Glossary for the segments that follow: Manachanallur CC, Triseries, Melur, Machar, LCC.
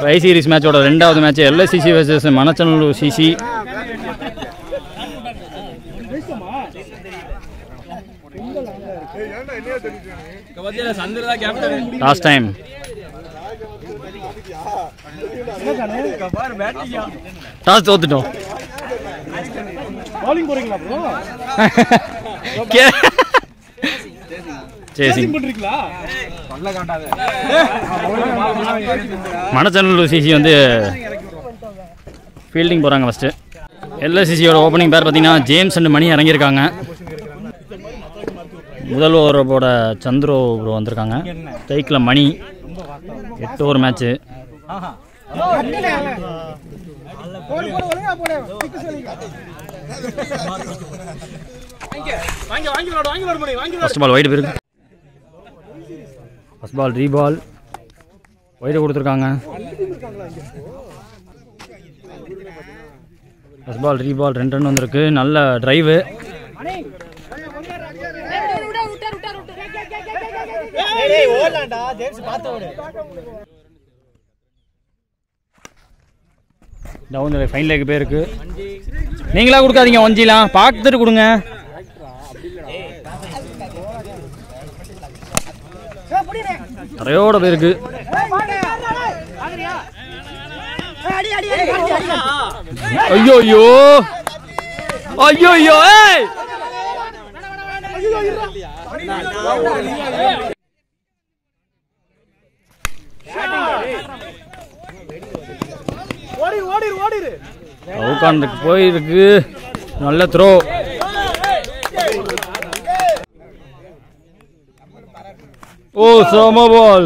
Tri series match oda rendavathu match LCC vs Manachanallur CC. Last time. Toss thothito. Bowling poringla bro. Chasing. Manachanallur CC on the fielding poranga first. LCC opening pair pathina James and Mani arrangi irukanga. Mudal over boda Chandro bro vandirukanga. Taikla Mani 8 over match. First ball wide viruk. First ball, re-ball. Wide kuduthirukanga. First ball, re-ball. Run run vandirukku. Nalla drive. Down the fine leg perukku. Neengala kudukadinga onjila. Paathittu kudunga. Rayoda bergu. Ayo yo. Ayo yo. Hey. What is it? How can the boy nalla throw? Oh, summer ball.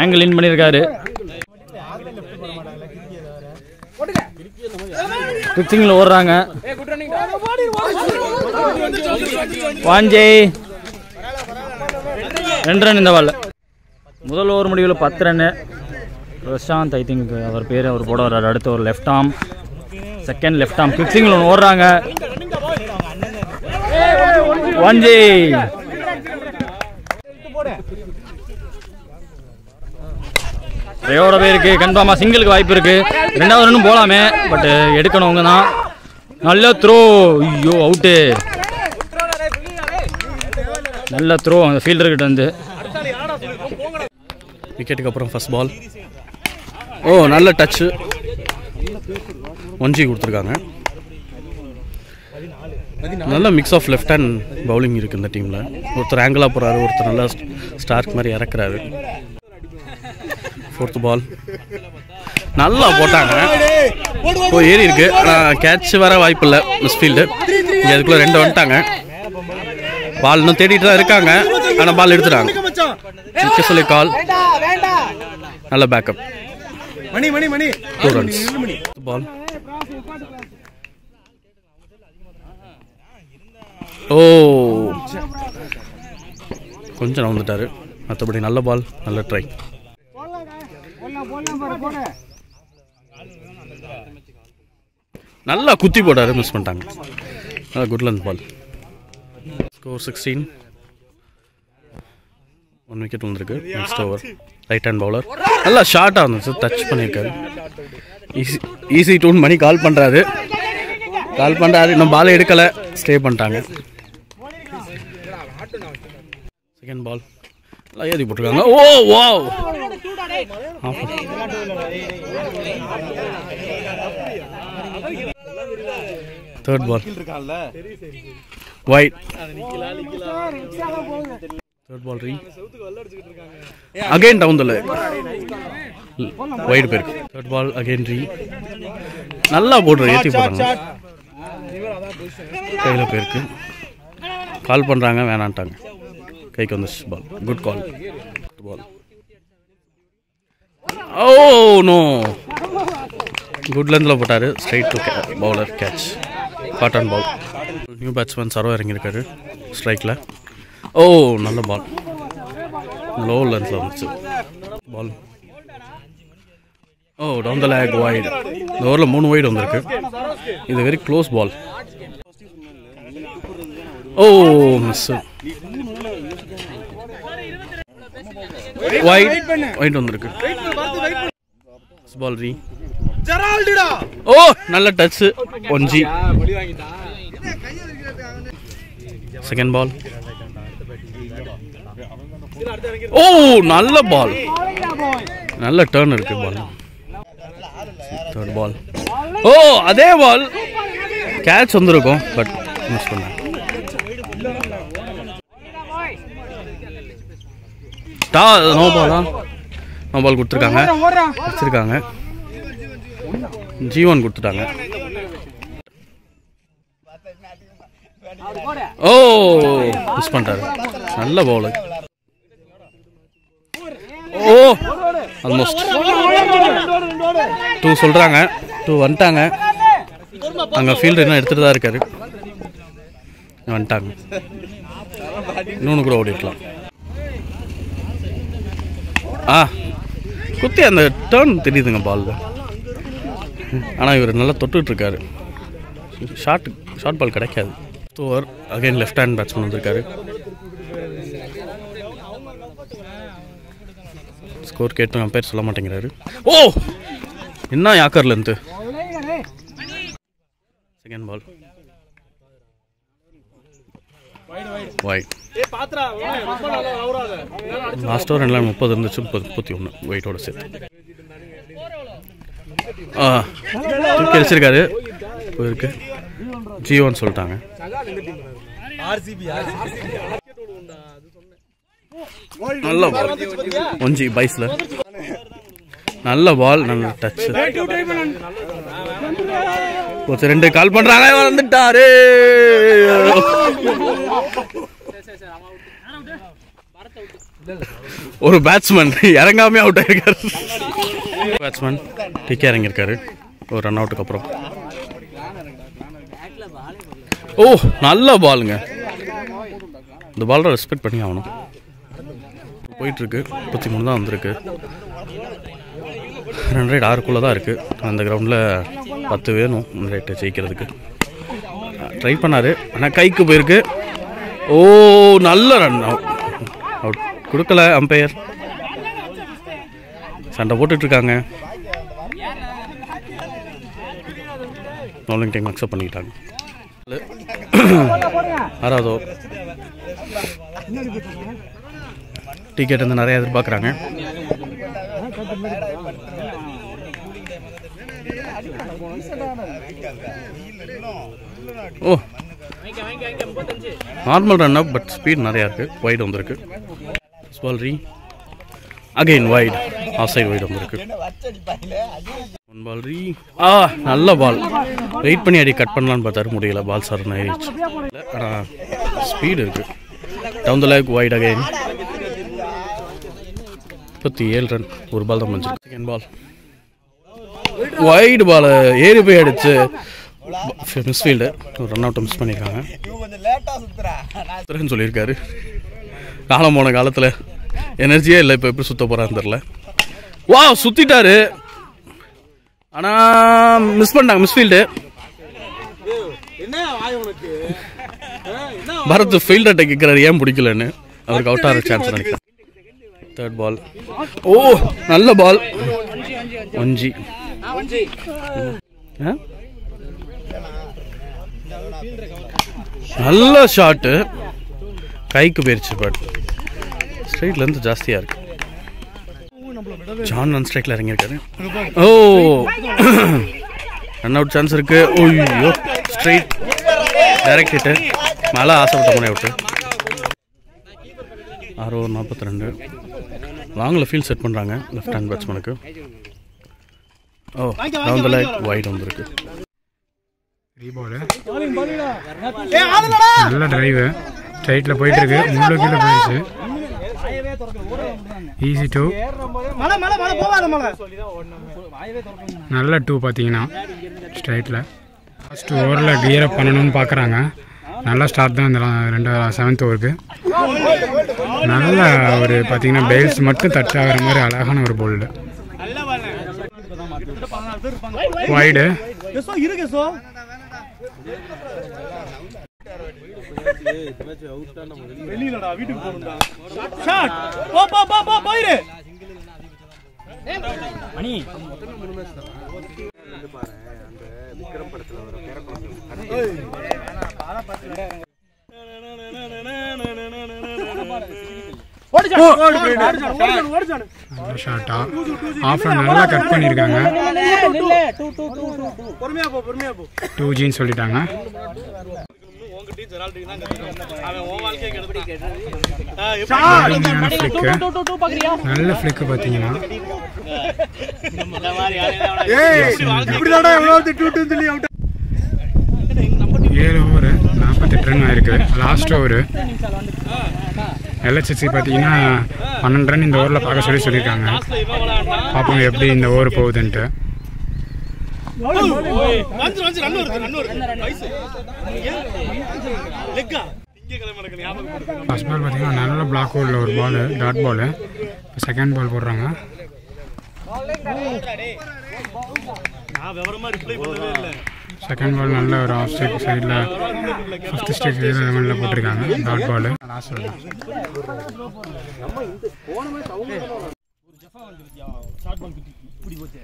Angle in panirukkaru. Pitching la orranga. Vanjay. Rendran indha ball. Mudal over mudiyula 10 run. Prashant I think avar pere avar podavara adutha or left arm. Second left arm pitching la orranga. Vanjay. Rayoda berke confirm single ku vaip irukku rendav run polame but edukanavanga na nalla throw ayyo out nalla throw and fielder kitta undu wicket ku appuram first ball oh nalla touch onji kuduthirukanga nalla mix of left hand bowling irukku indha team la oru angle la poraru oru nalla stark mari erakkararu fourth ball nalla potaanga oh eri irukku catch vara vaip illa misfield inga adukku rendu vantaanga ball nu thedittu irukanga ana ball eduturaanga six solli call venda nalla backup mani two runs ball oh konja navunditaru athabadi nalla ball nalla try நல்லா குத்தி போட்டாரு miss பண்ணிட்டாங்க நல்லா good length ball score 16 one wicket வந்திருக்கு next over right hand bowler நல்லா ஷார்ட்டா வந்து touch பண்ணிருக்காரு ஈஸி டூன் மணி கால் பண்றாரு இன்னும் பால் எடுக்கல ஸ்டே பண்ணிட்டாங்க செகண்ட் பால் நல்லா ஏறி போட்டுருக்காங்க oh wow Third ball. White. Third ball. Again down the leg. Wide berg. Third ball again re. Nalla board ஏத்தி போறாங்க. கையில பேருக்கு. கால் பண்றாங்க வேணாம்ட்டாங்க. கைக்கு வந்து ball. Good call. Ball. Oh no. Good length la potaru straight to bowler catch cotton ball new batsman Sarva irangi irukkaru strike la oh nalla ball low length la vandu ball oh down the leg wide over la 3 wide vandirukku idu very close ball oh miss White வந்திருக்கு. Ball ஜெரால்டுடா. Oh நல்ல touch. 1G. Second ball. Oh, நல்ல ball. நல்ல turn இருக்கு ball. Third ball. Oh, அதே ball. Catch வந்திருக்கும் but miss பண்ணாங்க. No ball. No ball குடுத்துட்டாங்க. குடுத்துட்டாங்க. G1 குடுத்துட்டாங்க. Oh, miss பண்ணிட்டாரு. நல்ல ball. Oh, almost. Two சொல்றாங்க. Two வந்துட்டாங்க. அங்க field என்ன எடுத்துட்டு தான் இருக்காரு. வந்துட்டாங்க. இன்னொன்னு கூட ஓடிடலாம். குத்தி அந்த டர்ன் தெரியுதுங்க பால்ல. ஆனா இவர் நல்லா தொட்டுட்டு இருக்காரு. ஷார்ட் பால் கிடைக்காது. Over again left hand batsman வந்திருக்காரு. ஸ்கோர் கேட்டு அம்பயர் சொல்ல மாட்டேங்கிறாரு. ஓ என்ன யாக்கர்ல இருந்து. Second ball. White. Last over and line 30 இருந்துச்சு 31 white ஓட சேர்த்து. கிடைச்சிருக்காரு. போயிருக்கு. G1 சொல்லிட்டாங்க. நல்ல பால். ஒஞ்சி பைஸ்ல. நல்ல பால் நல்ல டச். கொஞ்சம் ரெண்டு கால் பண்றாங்க வந்துட்டாரு. ஒரு பேட்ஸ்மேன் இறங்காம அவுட் ஆயிருக்காரு. பேட்ஸ்மேன் டிக்கே இறங்கியிருக்காரு ஒரு ரன் அவுட்டுக்கு அப்புறம். ஓ நல்ல பாலுங்க. இந்த பாலரை ரெஸ்பெக்ட் பண்ணி ஆகணும். போயிட்டு இருக்கு. 33 தான் வந்திருக்கு. ரன் ரேட் 6க்குள்ள தான் இருக்கு. அந்த கிரவுண்டில் 10 வேணும் ரன் ரேட்டை ஜெயிக்கிறதுக்கு. ட்ரை பண்ணாரு ஆனால் கைக்கு போயிருக்கு. ஓ நல்ல ரன் அவுட் கொடுக்கல அம்பையர். சண்டை போட்டுட்டு இருக்காங்க. பவுலிங் டைம் அக்செப்ட் பண்ணிக்கிட்டாங்க. 6வது டிக்கெட் வந்து நிறைய எதிர்பார்க்குறாங்க. Oh normal run up but speed நிறையா இருக்குது. வைடு வந்திருக்கு. பால்ரி again wide off side wide வந்திருக்கு. ஒன் பால்ரி. நல்ல பால். வெயிட் பண்ணி அடி கட் பண்ணலான்னு பார்த்தாரு முடியல. பால் சரண் ஆயிடுச்சு. ஆனால் ஸ்பீடு இருக்குது. Down the leg wide again. 37 run. ஒரு பால் தான் முடிஞ்சிருக்கு. செகண்ட் பால் வைடு பால் ஏறி போய் அடிச்சு மிஸ்ஃபீல்டு ரன் அவுட்டை மிஸ் பண்ணியிருக்காங்க. பிறகுன்னு சொல்லியிருக்காரு. காலம் போன காலத்தில் எனர்ஜியே இல்லை. இப்போ எப்படி சுற்ற போகிறான்னு தெரில. வா சுற்றிட்டாரு. ஆனால் மிஸ் பண்ணிட்டாங்க மிஸ்ஃபீல்டு. பரத் ஃபீல்டு அட்டை கேட்குறாரு ஏன் பிடிக்கலன்னு. அவருக்கு அவுட் ஆகிற சான்ஸ் நினைக்கிறேன். தேர்ட் பால். ஓ நல்ல பால். 1G. நல்ல ஷாட்டு கைக்கு போயிடுச்சு பட் ஸ்ட்ரைட்லேருந்து ஜாஸ்தியாக இருக்கு. ஜான் ரன் ஸ்ட்ரைக்கில் இறங்கியிருக்காரு. ஓ ரன் அவுட் சான்ஸ் இருக்கு. ஓய்யோ ஸ்ட்ரைட் டைரக்ட் ஹிட்டு. மேலே ஆசைப்பட்ட முறை அவுட்டு. 6 over 42. லாங்கில் ஃபீல்ட் செட் பண்ணுறாங்க லெஃப்ட் ஹேண்ட் பேட்ஸ்மேனுக்கு. Oh down the leg wide வந்திருக்கு. நல்ல டிரைவு ஸ்ட்ரைட்டில் போயிட்டு இருக்கு. முன்னோக்கில போயிடுச்சு. ஈஸி 2. நல்ல 2 பார்த்தீங்கன்னா ஸ்ட்ரைட்டில் ஃபர்ஸ்ட் ஓவரில் கியரப் பண்ணணும்னு பார்க்குறாங்க. நல்ல ஸ்டார்ட் தான் இந்த 7th ஓவருக்கு. நல்ல ஒரு பார்த்தீங்கன்னா பேல்ஸ் மட்டும் தட் ஆகிற மாதிரி அழகான ஒரு bold wide. 2G last over LCC pathina 12 run indha over la paaka soliranga paapom eppadi indha over povudunte First ball pathina nalla block hole la or ball dot ball second ball podranga second ball nalla or off side la first stage level la potirukanga dot ball last ball amma indha phone ma sound jafa vandhuchu short ball pidi poche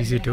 Easy to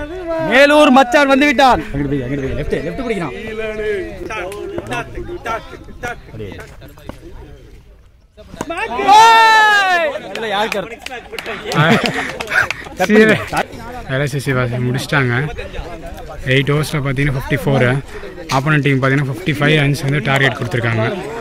Melur, Machar, Vandivitan. Left, LCC was Mudistanga 8 overs 54, opponent team 55 runs and the target.